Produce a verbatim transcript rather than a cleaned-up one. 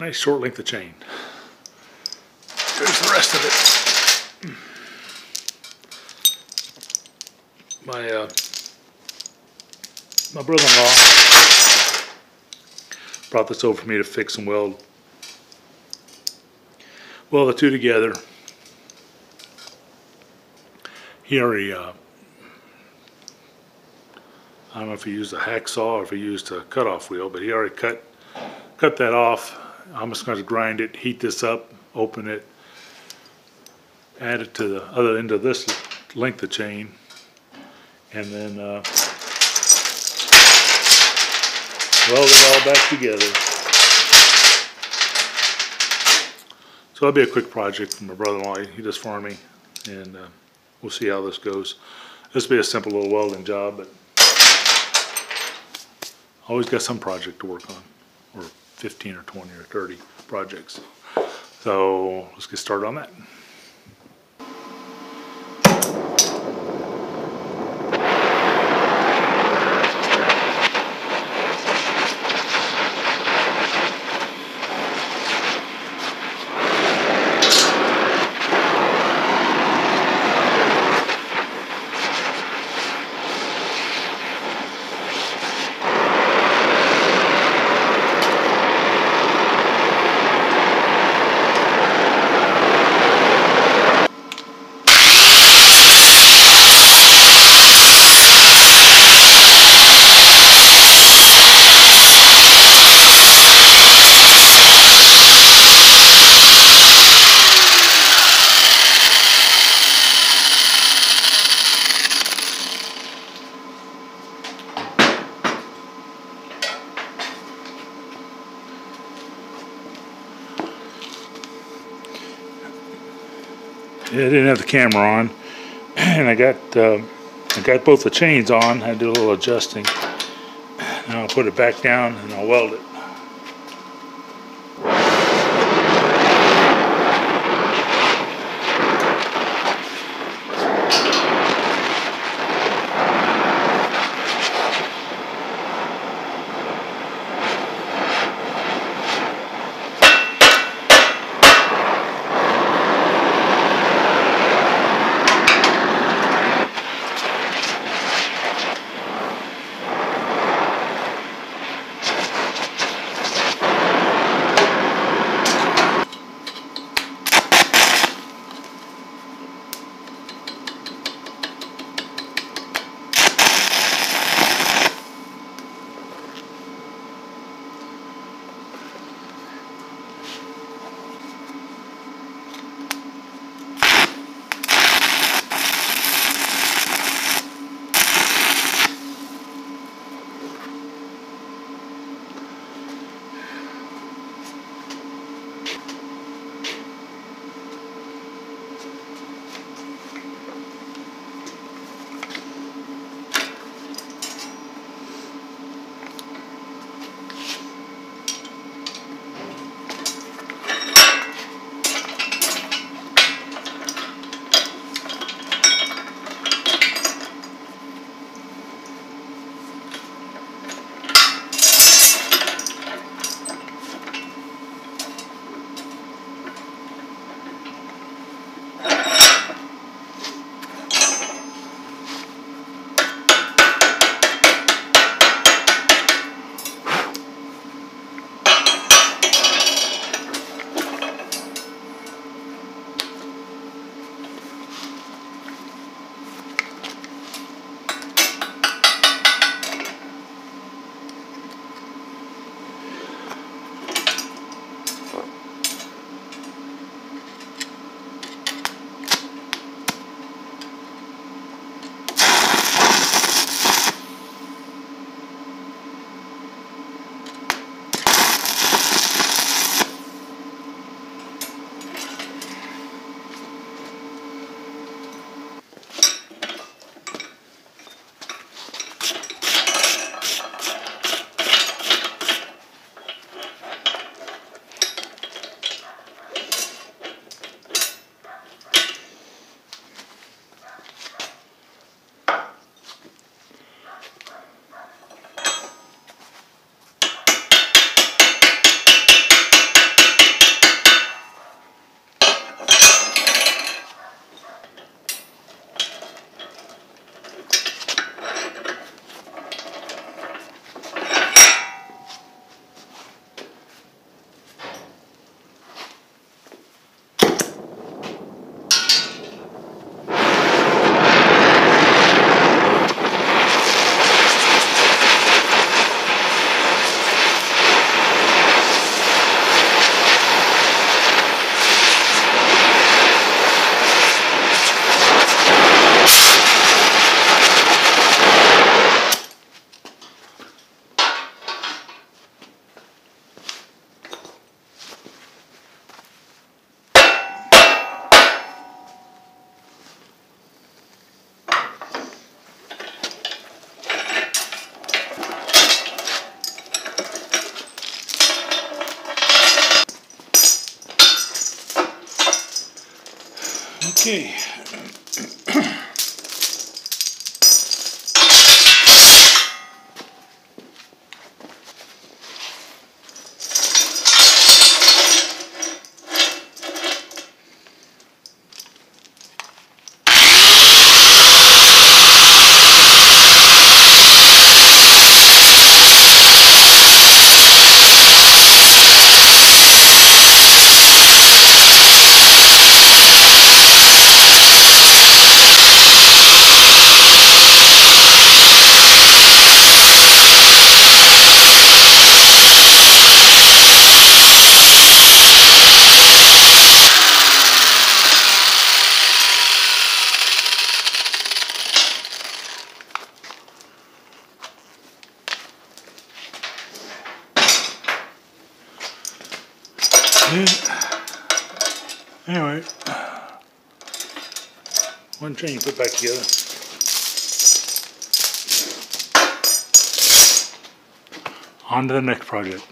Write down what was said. Nice short length of chain. There's the rest of it. My uh, my brother-in-law brought this over for me to fix and weld. Weld the two together. He already, uh, I don't know if he used a hacksaw or if he used a cutoff wheel, but he already cut cut that off. I'm just going to grind it, heat this up, open it, add it to the other end of this length of chain, and then uh, weld it all back together. So that'll be a quick project from my brother-in-law. He does for me, and uh, we'll see how this goes. This will be a simple little welding job, but always got some project to work on, or fifteen or twenty or thirty projects. So let's get started on that. I didn't have the camera on, and I got uh, I got both the chains on. I do a little adjusting. Now I'll put it back down and I'll weld it. Okay. Anyway, one train you put back together. On to the next project.